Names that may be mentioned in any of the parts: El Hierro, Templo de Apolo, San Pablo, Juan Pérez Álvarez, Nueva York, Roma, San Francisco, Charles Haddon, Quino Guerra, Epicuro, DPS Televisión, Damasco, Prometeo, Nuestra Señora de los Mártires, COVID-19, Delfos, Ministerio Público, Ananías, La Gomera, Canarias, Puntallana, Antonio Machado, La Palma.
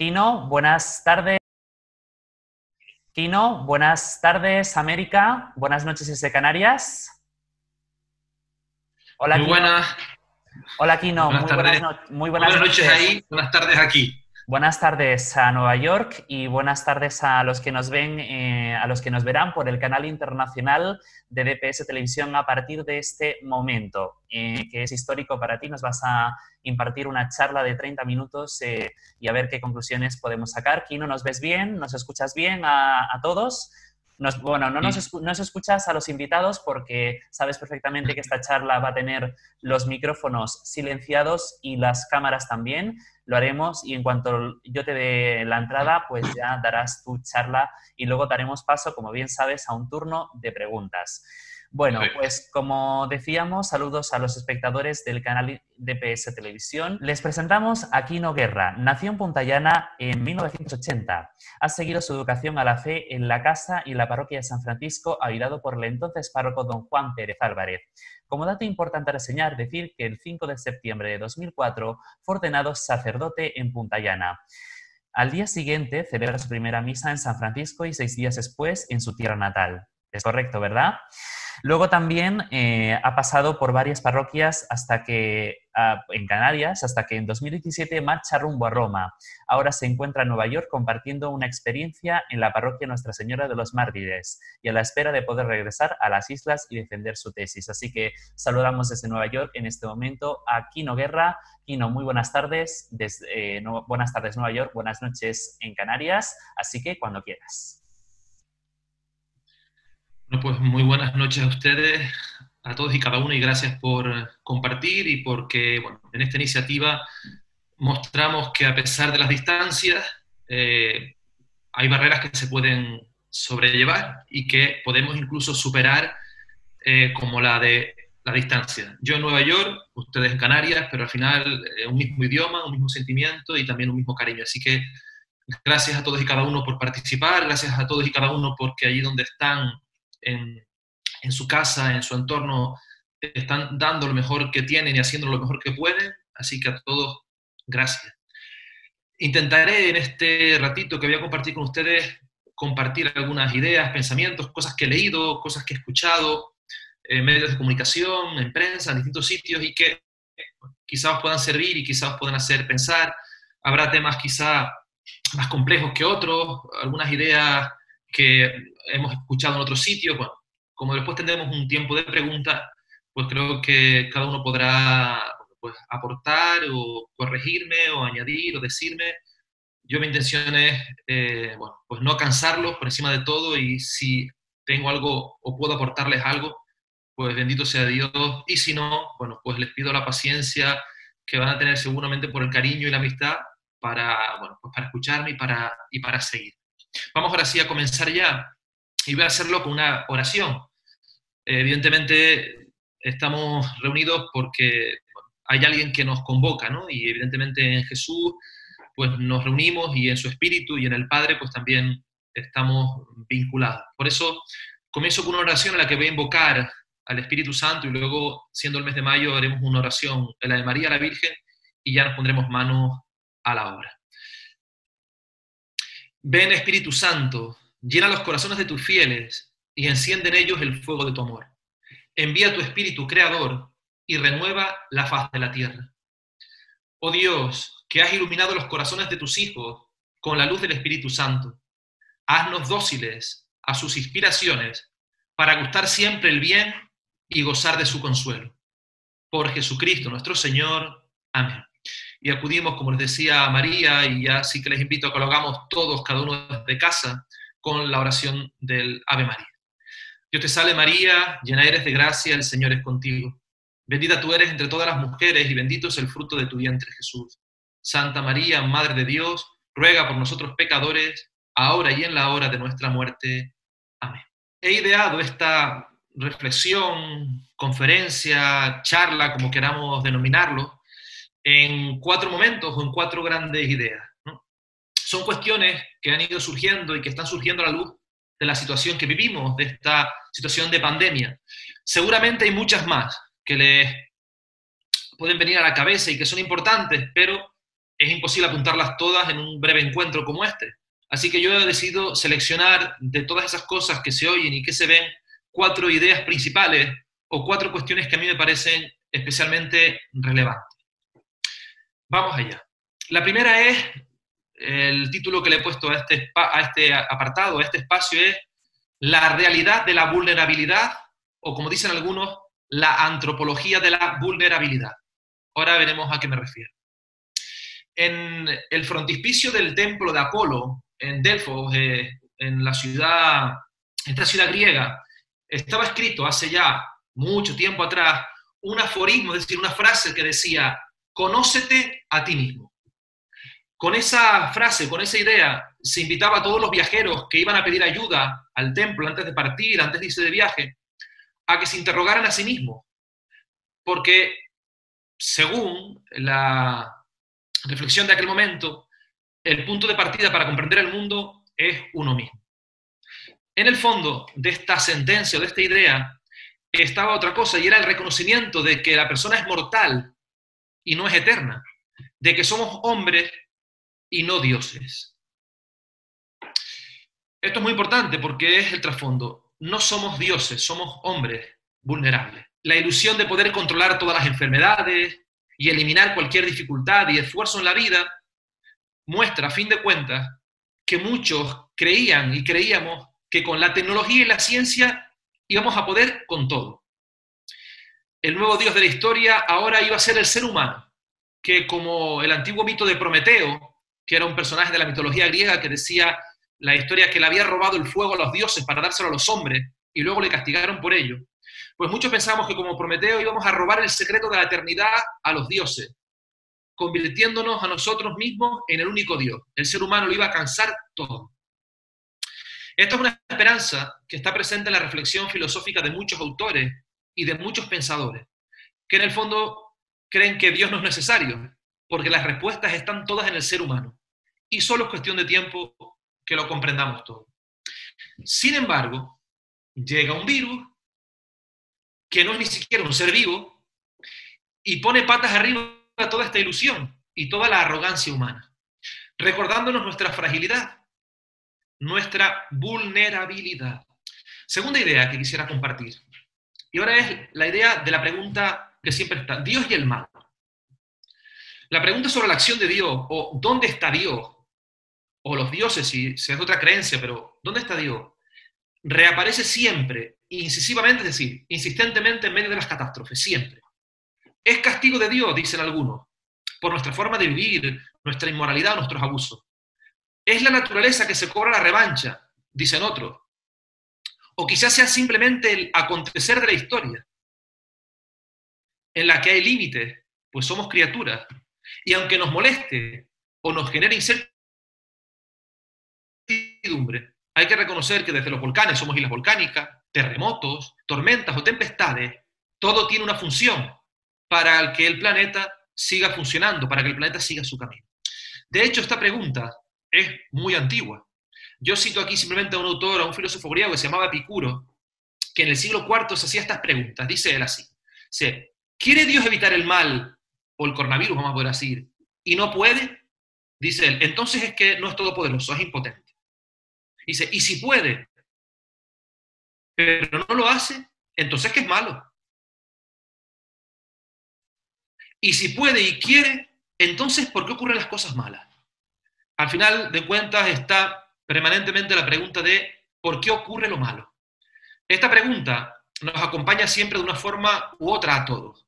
Quino, buenas tardes. Quino, buenas tardes, América. Buenas noches desde Canarias. Hola, muy buenas. Hola, Quino. Buenas noches ahí, buenas tardes aquí. Buenas tardes a Nueva York y buenas tardes a los que nos ven, a los que nos verán por el canal internacional de DPS Televisión a partir de este momento, que es histórico para ti. Nos vas a impartir una charla de 30 minutos y a ver qué conclusiones podemos sacar. Quino, ¿nos ves bien? ¿Nos escuchas bien a todos? No nos escuchas a los invitados porque sabes perfectamente que esta charla va a tener los micrófonos silenciados y las cámaras también. Lo haremos y en cuanto yo te dé la entrada, pues ya darás tu charla y luego daremos paso, como bien sabes, a un turno de preguntas. Bueno, pues como decíamos, saludos a los espectadores del canal DPS Televisión. Les presentamos a Quino Guerra. Nació en Puntallana en 1980. Ha seguido su educación a la fe en la casa y la parroquia de San Francisco, ayudado por el entonces párroco don Juan Pérez Álvarez. Como dato importante a reseñar, decir que el 5 de septiembre de 2004 fue ordenado sacerdote en Puntallana. Al día siguiente celebra su primera misa en San Francisco y 6 días después en su tierra natal. Es correcto, ¿verdad? Luego también ha pasado por varias parroquias hasta que, en Canarias, hasta que en 2017 marcha rumbo a Roma. Ahora se encuentra en Nueva York compartiendo una experiencia en la parroquia Nuestra Señora de los Mártires y a la espera de poder regresar a las islas y defender su tesis. Así que saludamos desde Nueva York en este momento a Quino Guerra. Quino, muy buenas tardes. Desde, buenas tardes Nueva York, buenas noches en Canarias. Así que cuando quieras. Bueno, pues muy buenas noches a ustedes, a todos y cada uno, y gracias por compartir y porque bueno, en esta iniciativa mostramos que a pesar de las distancias hay barreras que se pueden sobrellevar y que podemos incluso superar como la de la distancia. Yo en Nueva York, ustedes en Canarias, pero al final un mismo idioma, un mismo sentimiento y también un mismo cariño. Así que gracias a todos y cada uno por participar, gracias a todos y cada uno porque allí donde están, en su casa, en su entorno, están dando lo mejor que tienen y haciendo lo mejor que pueden, así que a todos, gracias. Intentaré en este ratito que voy a compartir con ustedes, compartir algunas ideas, pensamientos, cosas que he leído, cosas que he escuchado, en medios de comunicación, en prensa, en distintos sitios, y que quizás os puedan servir y quizás os puedan hacer pensar. Habrá temas quizá más complejos que otros, algunas ideas que hemos escuchado en otros sitios. Bueno, como después tendremos un tiempo de preguntas, pues creo que cada uno podrá pues, aportar o corregirme o añadir o decirme. Yo mi intención es bueno, pues no cansarlos por encima de todo y si tengo algo o puedo aportarles algo, pues bendito sea Dios. Y si no, bueno, pues les pido la paciencia que van a tener seguramente por el cariño y la amistad para, bueno, pues para escucharme y para seguir. Vamos ahora sí a comenzar ya y voy a hacerlo con una oración. Evidentemente estamos reunidos porque hay alguien que nos convoca, ¿no? Y evidentemente en Jesús pues nos reunimos y en su Espíritu y en el Padre pues también estamos vinculados. Por eso comienzo con una oración en la que voy a invocar al Espíritu Santo y luego, siendo el mes de mayo, haremos una oración en la de María, la Virgen, y ya nos pondremos manos a la obra. Ven Espíritu Santo, llena los corazones de tus fieles y enciende en ellos el fuego de tu amor. Envía tu Espíritu Creador y renueva la faz de la tierra. Oh Dios, que has iluminado los corazones de tus hijos con la luz del Espíritu Santo, haznos dóciles a sus inspiraciones para gustar siempre el bien y gozar de su consuelo. Por Jesucristo nuestro Señor. Amén. Y acudimos, como les decía, a María, y ya sí que les invito a que lo hagamos todos, cada uno desde casa, con la oración del Ave María. Dios te salve María, llena eres de gracia, el Señor es contigo. Bendita tú eres entre todas las mujeres, y bendito es el fruto de tu vientre Jesús. Santa María, Madre de Dios, ruega por nosotros pecadores, ahora y en la hora de nuestra muerte. Amén. He ideado esta reflexión, conferencia, charla, como queramos denominarlo, en 4 momentos o en 4 grandes ideas, ¿no? Son cuestiones que han ido surgiendo y que están surgiendo a la luz de la situación que vivimos, de esta situación de pandemia. Seguramente hay muchas más que les pueden venir a la cabeza y que son importantes, pero es imposible apuntarlas todas en un breve encuentro como este. Así que yo he decidido seleccionar de todas esas cosas que se oyen y que se ven, 4 ideas principales o 4 cuestiones que a mí me parecen especialmente relevantes. Vamos allá. La primera es, el título que le he puesto a este apartado, a este espacio, es la realidad de la vulnerabilidad, o como dicen algunos, la antropología de la vulnerabilidad. Ahora veremos a qué me refiero. En el frontispicio del Templo de Apolo, en Delfos, en la ciudad, esta ciudad griega, estaba escrito hace ya mucho tiempo atrás un aforismo, es decir, una frase que decía: conócete a ti mismo. Con esa frase, con esa idea, se invitaba a todos los viajeros que iban a pedir ayuda al templo antes de partir, antes de irse de viaje, a que se interrogaran a sí mismos. Porque, según la reflexión de aquel momento, el punto de partida para comprender el mundo es uno mismo. En el fondo de esta sentencia o de esta idea estaba otra cosa, y era el reconocimiento de que la persona es mortal y no es eterna, de que somos hombres y no dioses. Esto es muy importante porque es el trasfondo. No somos dioses, somos hombres vulnerables. La ilusión de poder controlar todas las enfermedades y eliminar cualquier dificultad y esfuerzo en la vida muestra, a fin de cuentas, que muchos creían y creíamos que con la tecnología y la ciencia íbamos a poder con todo. El nuevo dios de la historia ahora iba a ser el ser humano, que como el antiguo mito de Prometeo, que era un personaje de la mitología griega que decía la historia que le había robado el fuego a los dioses para dárselo a los hombres y luego le castigaron por ello, pues muchos pensamos que como Prometeo íbamos a robar el secreto de la eternidad a los dioses, convirtiéndonos a nosotros mismos en el único dios. El ser humano lo iba a alcanzar todo. Esta es una esperanza que está presente en la reflexión filosófica de muchos autores y de muchos pensadores, que en el fondo creen que Dios no es necesario, porque las respuestas están todas en el ser humano, y solo es cuestión de tiempo que lo comprendamos todo. Sin embargo, llega un virus, que no es ni siquiera un ser vivo, y pone patas arriba toda esta ilusión y toda la arrogancia humana, recordándonos nuestra fragilidad, nuestra vulnerabilidad. Segunda idea que quisiera compartir. Y ahora es la idea de la pregunta que siempre está: Dios y el mal. La pregunta sobre la acción de Dios, o ¿dónde está Dios? O los dioses, si es otra creencia, pero ¿dónde está Dios? Reaparece siempre, incisivamente, es decir, insistentemente en medio de las catástrofes, siempre. Es castigo de Dios, dicen algunos, por nuestra forma de vivir, nuestra inmoralidad, nuestros abusos. Es la naturaleza que se cobra la revancha, dicen otros. O quizás sea simplemente el acontecer de la historia, en la que hay límites, pues somos criaturas. Y aunque nos moleste o nos genere incertidumbre, hay que reconocer que desde los volcanes somos islas volcánicas, terremotos, tormentas o tempestades, todo tiene una función para que el planeta siga funcionando, para que el planeta siga su camino. De hecho, esta pregunta es muy antigua. Yo cito aquí simplemente a un autor, a un filósofo griego que se llamaba Epicuro, que en el siglo IV se hacía estas preguntas. Dice él así: ¿quiere Dios evitar el mal, o el coronavirus, vamos a poder decir, y no puede? Dice él, entonces es que no es todopoderoso, es impotente. Dice, y si puede, pero no lo hace, entonces que es malo. Y si puede y quiere, entonces ¿por qué ocurren las cosas malas? Al final de cuentas está permanentemente la pregunta de ¿por qué ocurre lo malo? Esta pregunta nos acompaña siempre de una forma u otra a todos.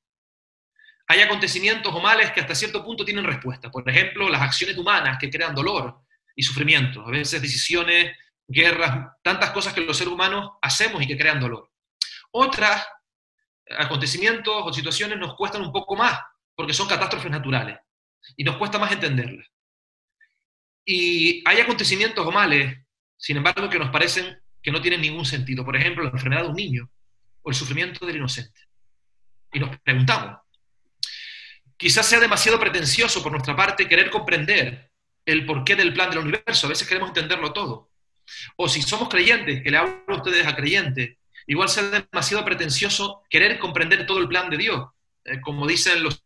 Hay acontecimientos o males que hasta cierto punto tienen respuesta. Por ejemplo, las acciones humanas que crean dolor y sufrimiento. A veces decisiones, guerras, tantas cosas que los seres humanos hacemos y que crean dolor. Otras acontecimientos o situaciones nos cuestan un poco más porque son catástrofes naturales y nos cuesta más entenderlas. Y hay acontecimientos o males, sin embargo, que nos parecen que no tienen ningún sentido. Por ejemplo, la enfermedad de un niño o el sufrimiento del inocente. Y nos preguntamos. Quizás sea demasiado pretencioso por nuestra parte querer comprender el porqué del plan del universo. A veces queremos entenderlo todo. O si somos creyentes, que le hablo a ustedes a creyentes, igual sea demasiado pretencioso querer comprender todo el plan de Dios. Como dicen los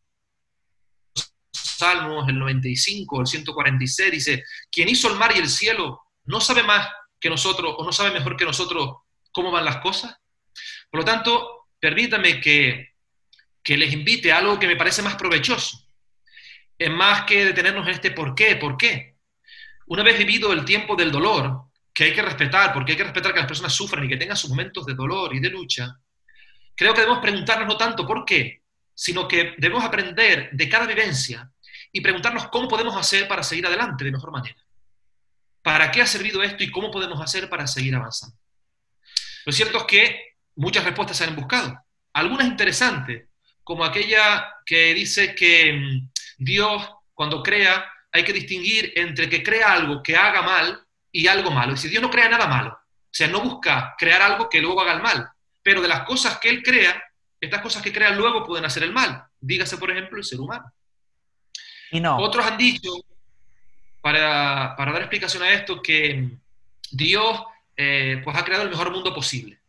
Salmos, el 95, el 146, dice, quien hizo el mar y el cielo no sabe más que nosotros, o no sabe mejor que nosotros cómo van las cosas. Por lo tanto, permítame que les invite a algo que me parece más provechoso, es más que detenernos en este por qué. Una vez vivido el tiempo del dolor, que hay que respetar, porque hay que respetar que las personas sufran y que tengan sus momentos de dolor y de lucha, creo que debemos preguntarnos no tanto por qué, sino que debemos aprender de cada vivencia y preguntarnos cómo podemos hacer para seguir adelante de mejor manera. ¿Para qué ha servido esto y cómo podemos hacer para seguir avanzando? Lo cierto es que muchas respuestas se han buscado. Algunas interesantes, como aquella que dice que Dios, cuando crea, hay que distinguir entre que crea algo que haga mal y algo malo. Y si Dios no crea nada malo, o sea, no busca crear algo que luego haga el mal, pero de las cosas que Él crea, estas cosas que crea luego pueden hacer el mal. Dígase, por ejemplo, el ser humano. Y no. Otros han dicho, para dar explicación a esto, que Dios pues ha creado el mejor mundo posible.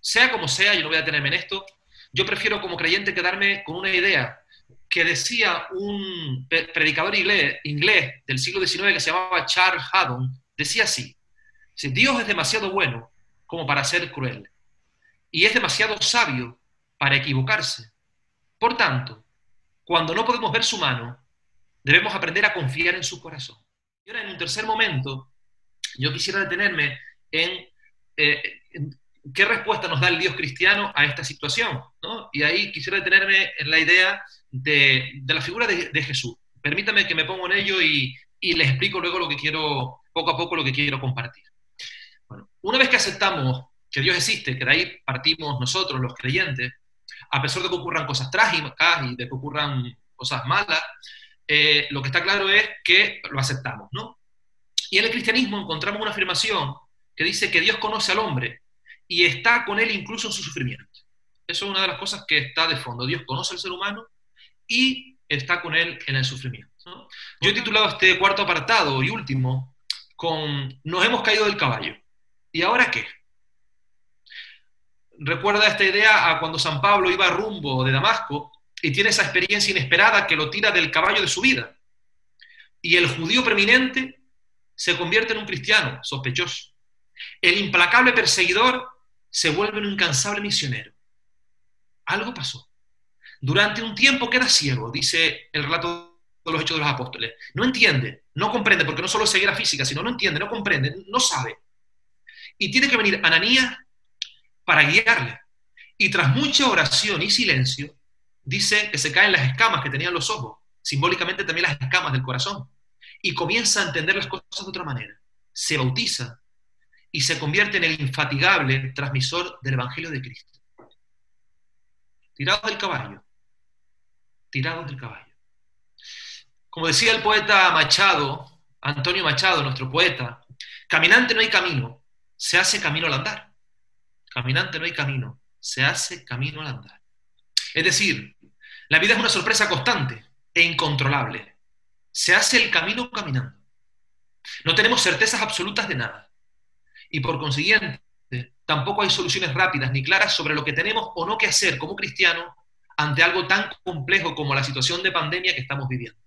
Sea como sea, yo no voy a detenerme en esto, yo prefiero como creyente quedarme con una idea que decía un predicador inglés del siglo XIX que se llamaba Charles Haddon, decía así, Dios es demasiado bueno como para ser cruel, y es demasiado sabio para equivocarse. Por tanto, cuando no podemos ver su mano, debemos aprender a confiar en su corazón. Y ahora, en un tercer momento, yo quisiera detenerme en qué respuesta nos da el Dios cristiano a esta situación, ¿no? Y ahí quisiera detenerme en la idea de la figura de Jesús. Permítame que me pongo en ello y les explico luego lo que quiero, poco a poco, lo que quiero compartir. Bueno, una vez que aceptamos que Dios existe, que de ahí partimos nosotros, los creyentes, a pesar de que ocurran cosas trágicas y de que ocurran cosas malas, lo que está claro es que lo aceptamos, ¿no? Y en el cristianismo encontramos una afirmación que dice que Dios conoce al hombre y está con él incluso en su sufrimiento. Eso es una de las cosas que está de fondo. Dios conoce al ser humano y está con él en el sufrimiento, ¿no? Yo he titulado este cuarto apartado y último con "Nos hemos caído del caballo. ¿Y ahora qué?". Recuerda esta idea a cuando San Pablo iba rumbo de Damasco y tiene esa experiencia inesperada que lo tira del caballo de su vida. Y el judío preeminente se convierte en un cristiano sospechoso. El implacable perseguidor se vuelve un incansable misionero. Algo pasó. Durante un tiempo queda ciego, dice el relato de los Hechos de los Apóstoles. No entiende, no comprende, porque no solo es ceguera física, sino no entiende, no comprende, no sabe. Y tiene que venir Ananías para guiarle. Y tras mucha oración y silencio, dice que se caen las escamas que tenían los ojos, simbólicamente también las escamas del corazón, y comienza a entender las cosas de otra manera. Se bautiza y se convierte en el infatigable transmisor del Evangelio de Cristo. Tirados del caballo. Tirados del caballo. Como decía el poeta Machado, Antonio Machado, nuestro poeta, caminante no hay camino, se hace camino al andar. Caminante no hay camino, se hace camino al andar. Es decir, la vida es una sorpresa constante e incontrolable. Se hace el camino caminando. No tenemos certezas absolutas de nada. Y por consiguiente, tampoco hay soluciones rápidas ni claras sobre lo que tenemos o no que hacer como cristianos ante algo tan complejo como la situación de pandemia que estamos viviendo.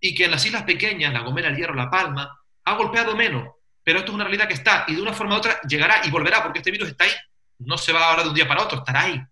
Y que en las islas pequeñas, La Gomera, El Hierro, La Palma, ha golpeado menos. Pero esto es una realidad que está, y de una forma u otra llegará y volverá, porque este virus está ahí. No se va ahora de un día para otro, estará ahí.